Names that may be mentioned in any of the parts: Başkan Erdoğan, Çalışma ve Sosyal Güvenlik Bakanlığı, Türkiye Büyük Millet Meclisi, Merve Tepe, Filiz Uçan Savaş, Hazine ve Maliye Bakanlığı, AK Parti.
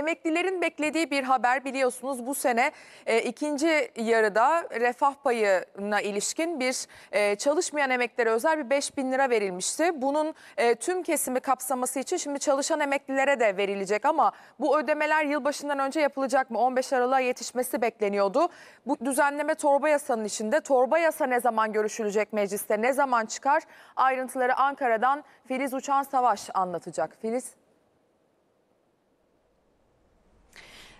Emeklilerin beklediği bir haber, biliyorsunuz bu sene ikinci yarıda refah payına ilişkin bir çalışmayan emeklilere özel bir 5.000 lira verilmişti. Bunun tüm kesimi kapsaması için şimdi çalışan emeklilere de verilecek ama bu ödemeler yılbaşından önce yapılacak mı? 15 Aralık'a yetişmesi bekleniyordu. Bu düzenleme torba yasanın içinde. Torba yasa ne zaman görüşülecek mecliste? Ne zaman çıkar? Ayrıntıları Ankara'dan Filiz Uçan Savaş anlatacak. Filiz.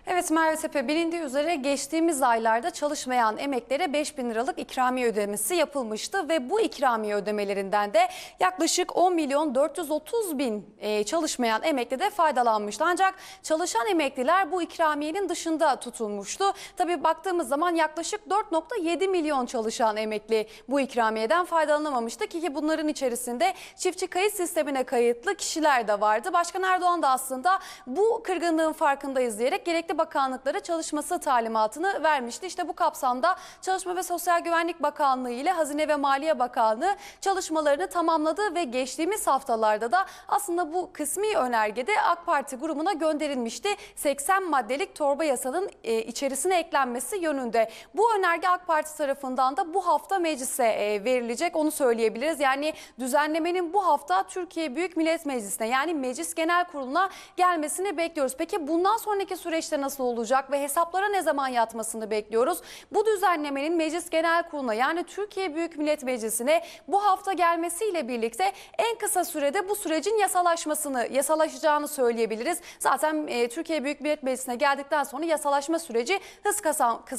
Evet Merve Tepe, bilindiği üzere geçtiğimiz aylarda çalışmayan emeklilere 5.000 liralık ikramiye ödemesi yapılmıştı ve bu ikramiye ödemelerinden de yaklaşık 10.430.000 çalışmayan emekli de faydalanmıştı. Ancak çalışan emekliler bu ikramiyenin dışında tutulmuştu. Tabii baktığımız zaman yaklaşık 4.7 milyon çalışan emekli bu ikramiyeden faydalanamamıştı ki bunların içerisinde çiftçi kayıt sistemine kayıtlı kişiler de vardı. Başkan Erdoğan da aslında bu kırgınlığın farkındayız diyerek gerekli bakanlıklara çalışması talimatını vermişti. İşte bu kapsamda Çalışma ve Sosyal Güvenlik Bakanlığı ile Hazine ve Maliye Bakanlığı çalışmalarını tamamladı ve geçtiğimiz haftalarda da aslında bu kısmi önergede AK Parti grubuna gönderilmişti. 80 maddelik torba yasanın içerisine eklenmesi yönünde. Bu önerge AK Parti tarafından da bu hafta meclise verilecek, onu söyleyebiliriz. Yani düzenlemenin bu hafta Türkiye Büyük Millet Meclisi'ne, yani Meclis Genel Kurulu'na gelmesini bekliyoruz. Peki bundan sonraki süreçte nasıl olacak ve hesaplara ne zaman yatmasını bekliyoruz? Bu düzenlemenin Meclis Genel Kurulu'na, yani Türkiye Büyük Millet Meclisi'ne bu hafta gelmesiyle birlikte en kısa sürede bu sürecin yasalaşacağını söyleyebiliriz. Zaten Türkiye Büyük Millet Meclisi'ne geldikten sonra yasalaşma süreci hız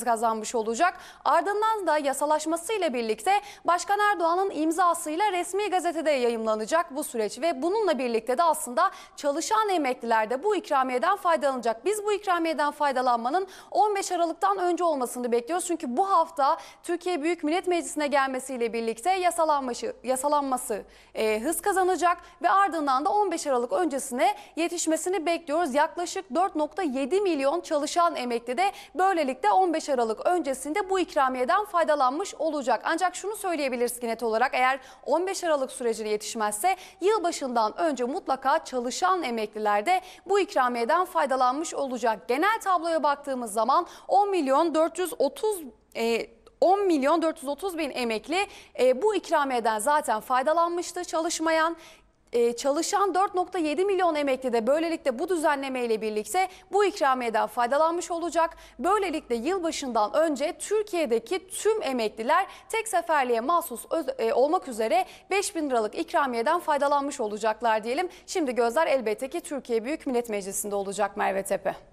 kazanmış olacak. Ardından da yasalaşmasıyla birlikte Başkan Erdoğan'ın imzasıyla resmi gazetede yayımlanacak bu süreç ve bununla birlikte de aslında çalışan emekliler de bu ikramiyeden faydalanacak. Biz bu ikramiyeden faydalanmanın 15 Aralık'tan önce olmasını bekliyoruz. Çünkü bu hafta Türkiye Büyük Millet Meclisi'ne gelmesiyle birlikte yasalanması hız kazanacak ve ardından da 15 Aralık öncesine yetişmesini bekliyoruz. Yaklaşık 4.7 milyon çalışan emekli de böylelikle 15 Aralık öncesinde bu ikramiyeden faydalanmış olacak. Ancak şunu söyleyebiliriz ki net olarak, eğer 15 Aralık sürecine yetişmezse yılbaşından önce mutlaka çalışan emekliler de bu ikramiyeden faydalanmış olacak. Genel tabloya baktığımız zaman 10 milyon 430 bin emekli bu ikramiyeden zaten faydalanmıştı çalışmayan. Çalışan 4.7 milyon emekli de böylelikle bu düzenleme ile birlikte bu ikramiyeden faydalanmış olacak. Böylelikle yılbaşından önce Türkiye'deki tüm emekliler tek seferliğe mahsus olmak üzere 5.000 liralık ikramiyeden faydalanmış olacaklar diyelim. Şimdi gözler elbette ki Türkiye Büyük Millet Meclisi'nde olacak Merve Tepe.